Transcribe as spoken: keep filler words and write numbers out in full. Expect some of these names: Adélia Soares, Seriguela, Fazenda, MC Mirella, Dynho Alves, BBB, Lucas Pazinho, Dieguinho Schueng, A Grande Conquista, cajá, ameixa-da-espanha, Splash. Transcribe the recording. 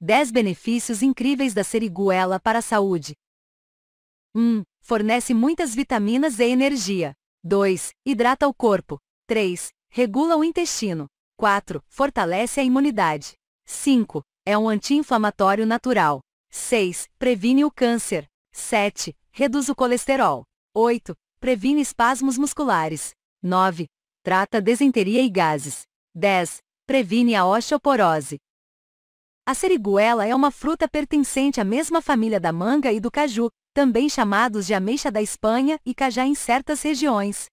dez benefícios incríveis da seriguela para a saúde. um. Fornece muitas vitaminas e energia. dois. Hidrata o corpo. três. Regula o intestino. quatro. Fortalece a imunidade. cinco. É um anti-inflamatório natural. seis. Previne o câncer. sete. Reduz o colesterol. oito. Previne espasmos musculares. nove. Trata desenteria e gases. dez. Previne a osteoporose. A seriguela é uma fruta pertencente à mesma família da manga e do caju, também chamados de ameixa da Espanha e cajá em certas regiões.